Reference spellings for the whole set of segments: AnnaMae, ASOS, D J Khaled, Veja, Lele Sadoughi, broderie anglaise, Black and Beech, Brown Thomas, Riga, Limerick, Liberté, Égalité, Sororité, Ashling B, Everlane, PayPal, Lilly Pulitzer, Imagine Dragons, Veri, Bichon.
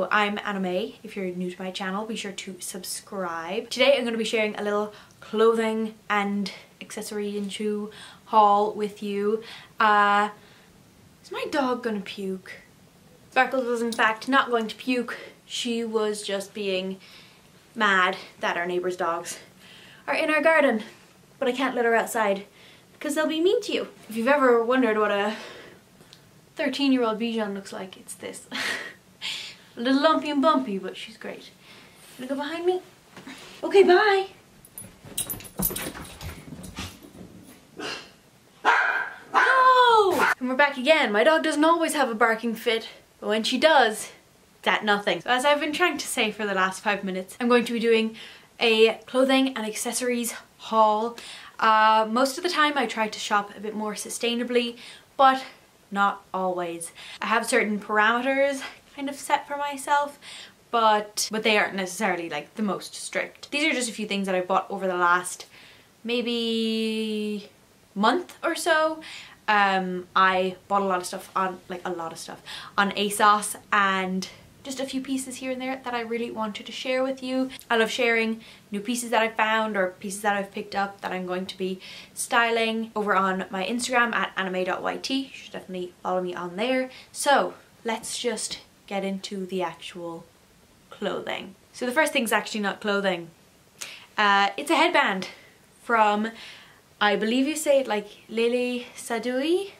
Hello, I'm AnnaMae. If you're new to my channel, be sure to subscribe. Today I'm going to be sharing a little clothing and accessory and shoe haul with you. Is my dog gonna puke? Sparkles was in fact not going to puke. She was just being mad that our neighbor's dogs are in our garden, but I can't let her outside because they'll be mean to you. If you've ever wondered what a 13-year-old Bichon looks like, it's this. A little lumpy and bumpy, but she's great. Gonna go behind me? Okay, bye! No! And we're back again. My dog doesn't always have a barking fit, but when she does, that's nothing. So as I've been trying to say for the last 5 minutes, I'm going to be doing a clothing and accessories haul. Most of the time I try to shop a bit more sustainably, but not always. I have certain parameters kind of set for myself, but they aren't necessarily like the most strict. These are just a few things that I bought over the last maybe month or so. I bought a lot of stuff on ASOS, and just a few pieces here and there that I really wanted to share with you. I love sharing new pieces that I found or pieces that I've picked up that I'm going to be styling over on my Instagram at annamae.yt. You should definitely follow me on there. So let's just get into the actual clothing. So the first thing's actually not clothing. It's a headband from, I believe you say it like Lele Sadoughi?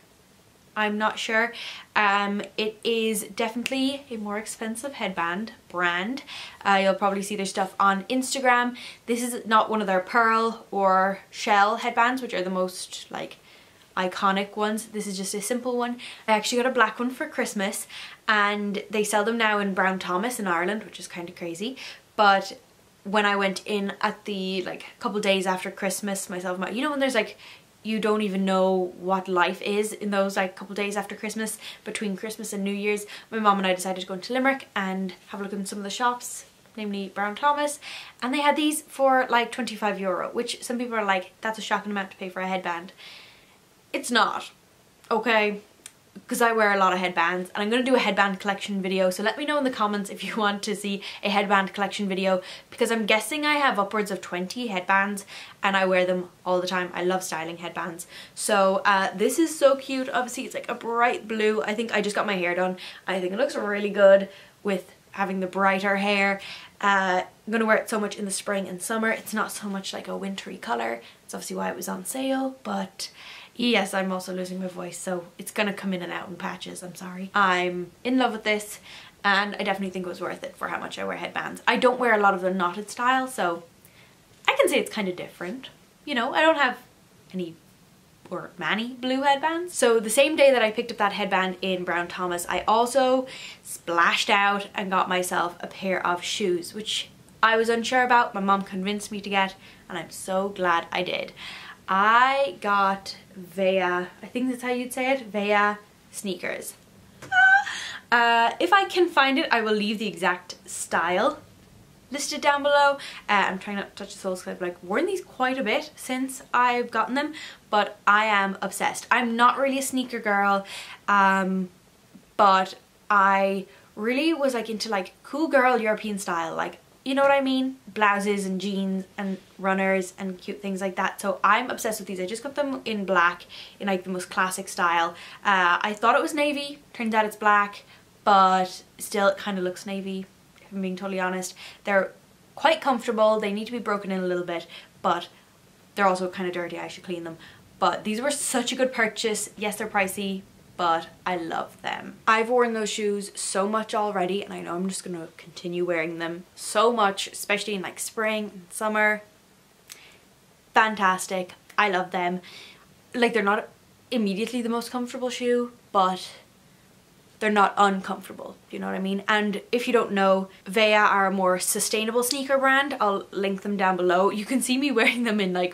I'm not sure. It is definitely a more expensive headband brand. You'll probably see their stuff on Instagram. This is not one of their pearl or shell headbands, which are the most like iconic ones. This is just a simple one. I actually got a black one for Christmas, and they sell them now in Brown Thomas in Ireland, which is kind of crazy. But when I went in at the couple days after Christmas, you know when there's like, you don't even know what life is in those couple days after Christmas, between Christmas and New Year's, my mom and I decided to go into Limerick and have a look in some of the shops, namely Brown Thomas, and they had these for like €25, which some people are like, that's a shocking amount to pay for a headband. It's not, okay? Because I wear a lot of headbands, and I'm going to do a headband collection video, so let me know in the comments if you want to see a headband collection video, because I'm guessing I have upwards of 20 headbands and I wear them all the time. I love styling headbands. So this is so cute. Obviously it's like a bright blue. I think I just got my hair done. I think it looks really good with having the brighter hair. I'm going to wear it so much in the spring and summer. It's not so much like a wintry colour. It's obviously why it was on sale, but yes, I'm also losing my voice, so it's gonna come in and out in patches, I'm sorry. I'm in love with this, and I definitely think it was worth it for how much I wear headbands. I don't wear a lot of the knotted style, so I can say it's kind of different. You know, I don't have any or many blue headbands. So the same day that I picked up that headband in Brown Thomas, I also splashed out and got myself a pair of shoes, which I was unsure about. My mom convinced me to get, and I'm so glad I did. I got Veja, I think that's how you'd say it, Veja sneakers. If I can find it, I will leave the exact style listed down below. I'm trying not to touch the soles because I've worn these quite a bit since I've gotten them, but I am obsessed. I'm not really a sneaker girl, but I really was into cool girl European style, you know what I mean? Blouses and jeans and runners and cute things like that. So I'm obsessed with these. I just got them in black in the most classic style. I thought it was navy. Turns out it's black, but still it kind of looks navy, if I'm being totally honest. They're quite comfortable. They need to be broken in a little bit, but they're also kind of dirty. I should clean them. But these were such a good purchase. Yes, they're pricey, but I love them. I've worn those shoes so much already, and I know I'm just gonna continue wearing them so much, especially in spring and summer. Fantastic, I love them. They're not immediately the most comfortable shoe, but they're not uncomfortable, you know what I mean? And if you don't know, Veja are a more sustainable sneaker brand. I'll link them down below. You can see me wearing them in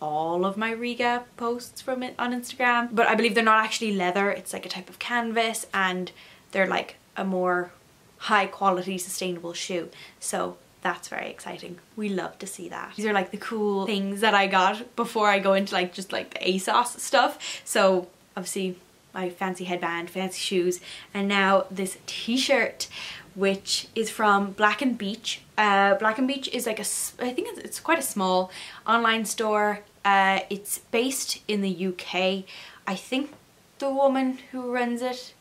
all of my Riga posts from it on Instagram, but I believe they're not actually leather. It's a type of canvas, and they're a more high quality sustainable shoe, so that's very exciting. We love to see that. These are the cool things that I got before I go into the ASOS stuff. So obviously my fancy headband, fancy shoes, and now this t-shirt which is from Black and Beech. Black and Beech is like I think it's quite a small online store. It's based in the UK. I think the woman who runs it,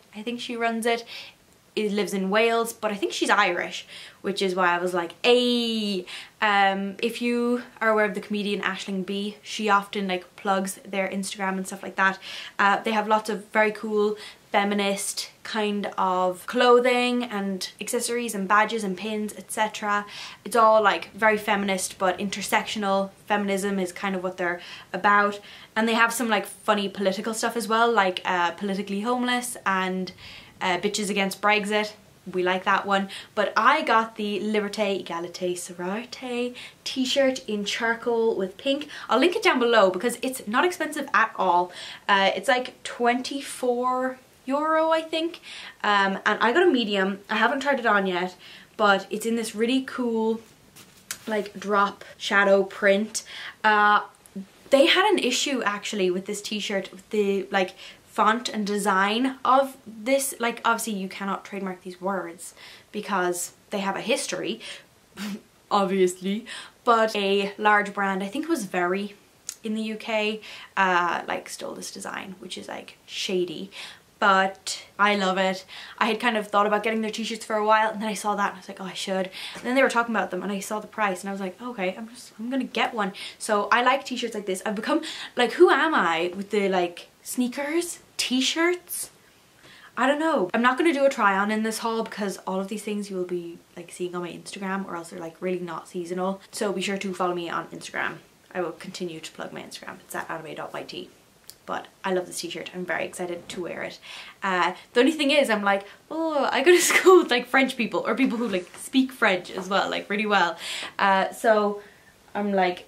lives in Wales, but I think she's Irish, which is why I was like, hey. If you are aware of the comedian Ashling B, she often like plugs their Instagram and stuff like that. They have lots of very cool feminist kind of clothing and accessories and badges and pins, etc. It's all like very feminist, but intersectional feminism is kind of what they're about. And they have some like funny political stuff as well, like Politically Homeless and Bitches Against Brexit. We like that one. But I got the Liberté, Égalité, Sororité t-shirt in charcoal with pink. I'll link it down below because it's not expensive at all. It's like €24, I think. And I got a medium. I haven't tried it on yet, but it's in this really cool like drop shadow print. They had an issue actually with this t-shirt, with the like font and design of this. Like obviously you cannot trademark these words because they have a history, obviously, but a large brand, I think it was Veri in the UK, like stole this design, which is like shady, but I love it. I had kind of thought about getting their t-shirts for a while, and then I saw that and I was like, oh, I should. And then they were talking about them and I saw the price and I was like, okay, I'm gonna get one. So I like t-shirts like this. I've become like, who am I with the like sneakers, t-shirts? I don't know. I'm not gonna do a try on in this haul because all of these things you will be like seeing on my Instagram, or else they're like really not seasonal. So be sure to follow me on Instagram. I will continue to plug my Instagram. It's at AnnaMae.yt. But I love this t-shirt. I'm very excited to wear it. The only thing is I'm like, oh, I go to school with like French people, or people who like speak French as well, like really well. So I'm like,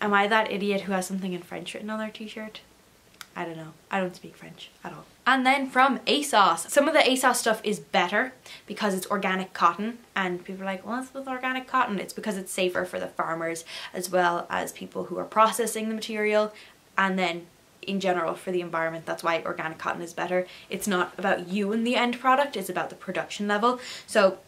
am I that idiot who has something in French written on their t-shirt? I don't know. I don't speak French at all. And then from ASOS. Some of the ASOS stuff is better because it's organic cotton, and people are like, what's with organic cotton? It's because it's safer for the farmers as well as people who are processing the material, and then in general for the environment. That's why organic cotton is better. It's not about you and the end product, it's about the production level. So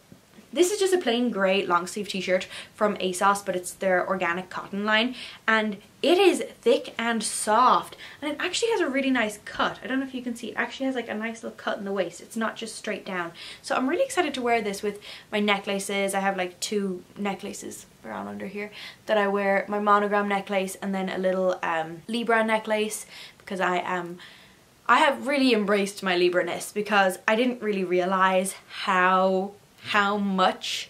this is just a plain grey long sleeve t-shirt from ASOS, but it's their organic cotton line, and it is thick and soft, and it actually has a really nice cut. I don't know if you can see, it actually has like a nice little cut in the waist. It's not just straight down. So I'm really excited to wear this with my necklaces. I have like two necklaces around under here that I wear. My monogram necklace and then a little Libra necklace, because I have really embraced my Libra-ness, because I didn't really realise how much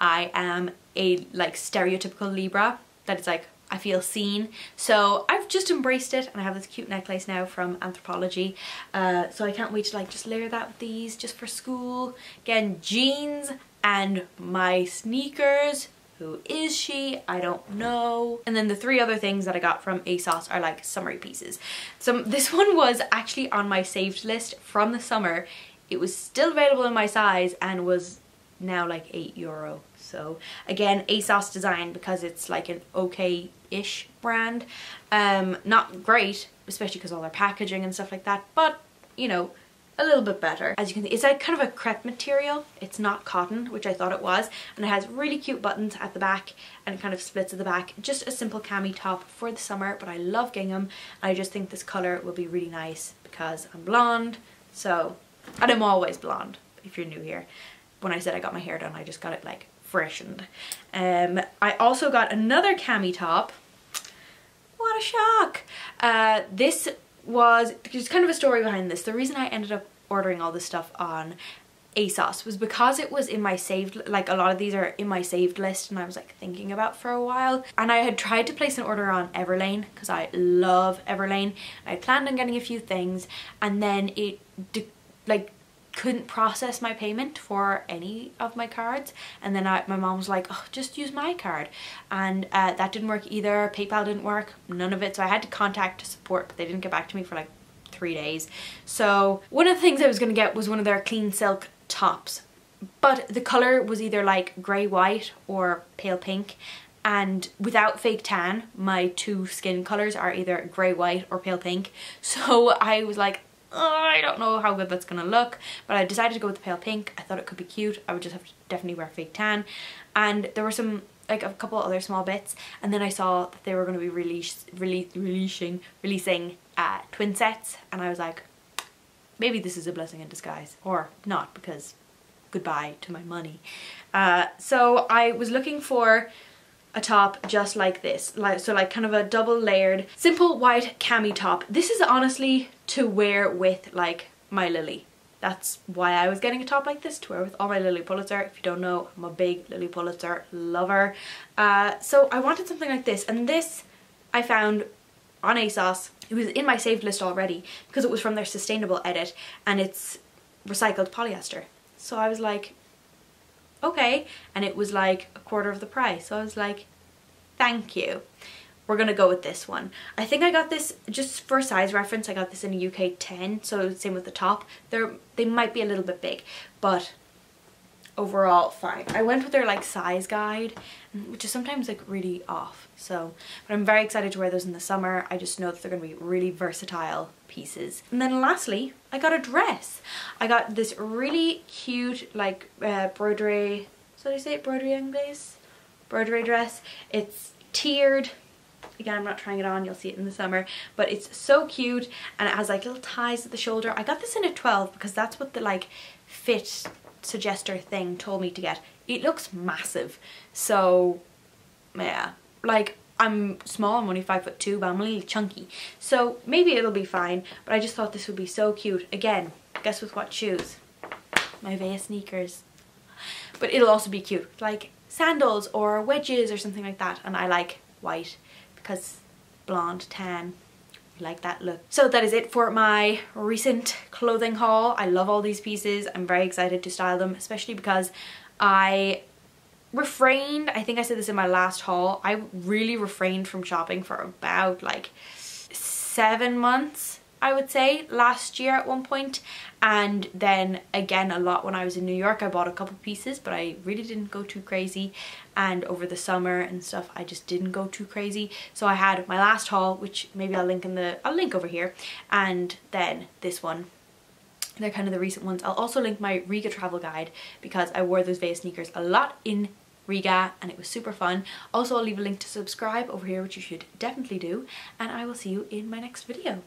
I am a like stereotypical Libra, that it's like I feel seen. So I've just embraced it, and I have this cute necklace now from Anthropology. So I can't wait to like just layer that with these just for school. Again, jeans and my sneakers. Who is she? I don't know. And then the three other things that I got from ASOS are like summery pieces. So this one was actually on my saved list from the summer. It was still available in my size and was now like €8. So again, ASOS design, because it's like an okay-ish brand. Not great, especially because all their packaging and stuff like that, but you know, a little bit better. As you can see, it's like kind of a crepe material. It's not cotton, which I thought it was, and it has really cute buttons at the back and it kind of splits at the back. Just a simple cami top for the summer, but I love gingham. I just think this color will be really nice because I'm blonde, so. And I'm always blonde, if you're new here. When I said I got my hair done, I just got it like freshened. I also got another cami top. What a shock! This was, there's kind of a story behind this. The reason I ended up ordering all this stuff on ASOS was because it was in my saved, like a lot of these are in my saved list, and I was like thinking about for a while, and I had tried to place an order on Everlane because I love Everlane. I planned on getting a few things, and then it like couldn't process my payment for any of my cards, and then my mom was like, oh, just use my card, and that didn't work either. PayPal didn't work, none of it. So I had to contact support, but they didn't get back to me for like 3 days. So one of the things I was gonna get was one of their clean silk tops, but the color was either like grey white or pale pink, and without fake tan, my two skin colors are either grey white or pale pink. So I was like, I don't know how good that's gonna look, but I decided to go with the pale pink. I thought it could be cute. I would just have to definitely wear fake tan, and there were some, like, a couple other small bits, and then I saw that they were going to be releasing twin sets, and I was like, maybe this is a blessing in disguise, or not, because goodbye to my money. So I was looking for a top just like this, like kind of a double layered simple white cami top. This is honestly to wear with like my Lily. That's why I was getting a top like this, to wear with all my Lilly Pulitzer. If you don't know, I'm a big Lilly Pulitzer lover. So I wanted something like this, and this I found on ASOS. It was in my saved list already because it was from their sustainable edit, and it's recycled polyester. So I was like, okay, and it was like a quarter of the price. So I was like, thank you. We're gonna go with this one. I think I got this, just for size reference, I got this in a UK 10, so same with the top. They might be a little bit big, but overall fine. I went with their like size guide, which is sometimes like really off, so, but I'm very excited to wear those in the summer. I just know that they're gonna be really versatile pieces. And then lastly, I got a dress. I got this really cute like broderie, should I say it? Broderie anglaise? Broderie dress. It's tiered. Again, I'm not trying it on, you'll see it in the summer, but it's so cute, and it has like little ties at the shoulder. I got this in a 12 because that's what the like fit suggester thing told me to get. It looks massive, so yeah, like I'm small, I'm only 5'2", but I'm a little chunky, so maybe it'll be fine, but I just thought this would be so cute. Again, guess with what shoes? My Veja sneakers. But it'll also be cute, like sandals or wedges or something like that, and I like white, because blonde, tan, I like that look. So that is it for my recent clothing haul. I love all these pieces. I'm very excited to style them, especially because I refrained, I think I said this in my last haul, I really refrained from shopping for about like 7 months, I would say, last year at one point, and then again a lot when I was in New York. I bought a couple pieces, but I really didn't go too crazy, and over the summer and stuff I just didn't go too crazy. So I had my last haul, which maybe I'll link over here, and then this one. They're kind of the recent ones. I'll also link my Riga travel guide because I wore those Veja sneakers a lot in Riga and it was super fun. Also I'll leave a link to subscribe over here, which you should definitely do, and I will see you in my next video.